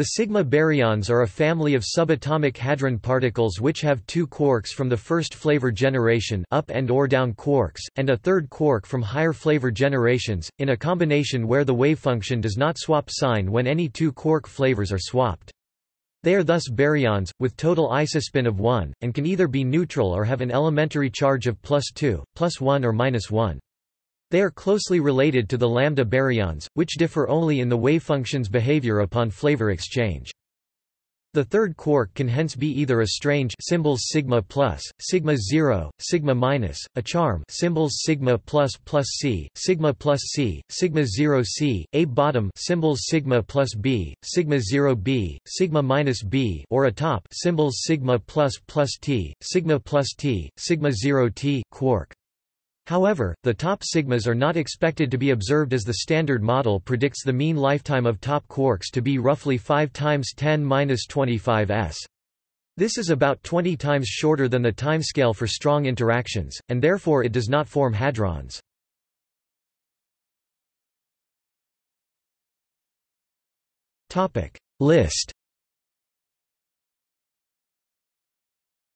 The sigma baryons are a family of subatomic hadron particles which have two quarks from the first flavor generation, up and or down quarks, and a third quark from higher flavor generations, in a combination where the wavefunction does not swap sign when any two quark flavors are swapped. They are thus baryons, with total isospin of 1, and can either be neutral or have an elementary charge of +2, +1 or -1. They are closely related to the lambda baryons, which differ only in the wavefunction's behavior upon flavor exchange. The third quark can hence be either a strange symbols sigma plus, sigma 0, sigma minus, a charm symbols sigma ++c, sigma +c, sigma 0c, a bottom symbols sigma +b, sigma 0b, sigma -b, or a top symbols sigma ++t, sigma +t, sigma 0t quark. However, the top sigmas are not expected to be observed, as the Standard Model predicts the mean lifetime of top quarks to be roughly 5 × 10⁻²⁵ s. This is about 20 times shorter than the timescale for strong interactions, and therefore it does not form hadrons. List.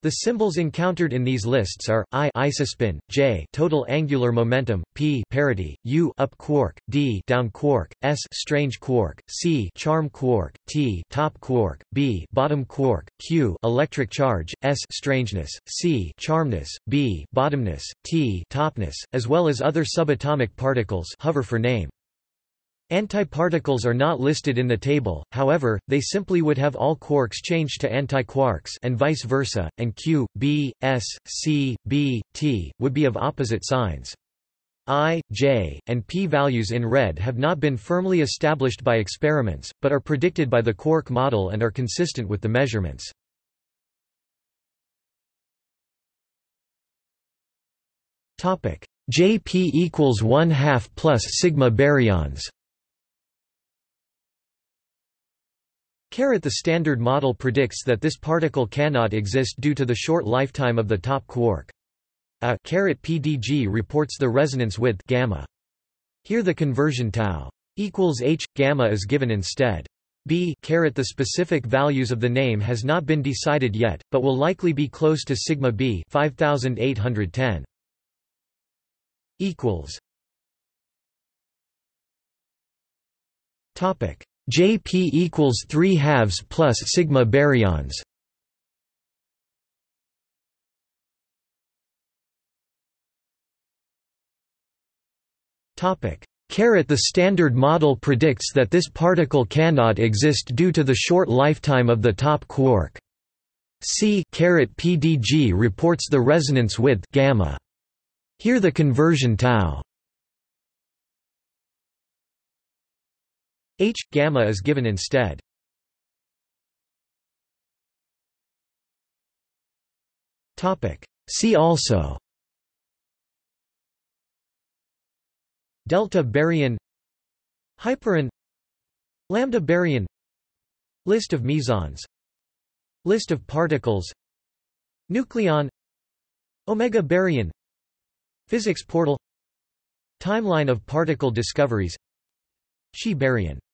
The symbols encountered in these lists are: I isospin, j total angular momentum, p parity, u up quark, d down quark, s strange quark, c charm quark, t top quark, b bottom quark, q electric charge, s strangeness, c charmness, b bottomness, t topness, as well as other subatomic particles. Hover for name. Antiparticles are not listed in the table, however, they simply would have all quarks changed to antiquarks and vice versa, and Q, B, S, C, B, T, would be of opposite signs. I, J, and P values in red have not been firmly established by experiments, but are predicted by the quark model and are consistent with the measurements. Jp equals 1/2 plus sigma baryons. The Standard Model predicts that this particle cannot exist due to the short lifetime of the top quark. A PDG reports the resonance width gamma. Here the conversion tau equals h gamma is given instead. B the specific values of the name has not been decided yet, but will likely be close to sigma b 5810. Equals. Topic. Jp equals 3/2 plus sigma baryons. Topic. The Standard Model predicts that this particle cannot exist due to the short lifetime of the top quark. C PDG reports the resonance width gamma. Here the conversion tau H gamma is given instead. Topic. See also: Delta baryon, Hyperon, Lambda baryon, List of mesons, List of particles, Nucleon, Omega baryon, Physics portal, Timeline of particle discoveries, Xi baryon.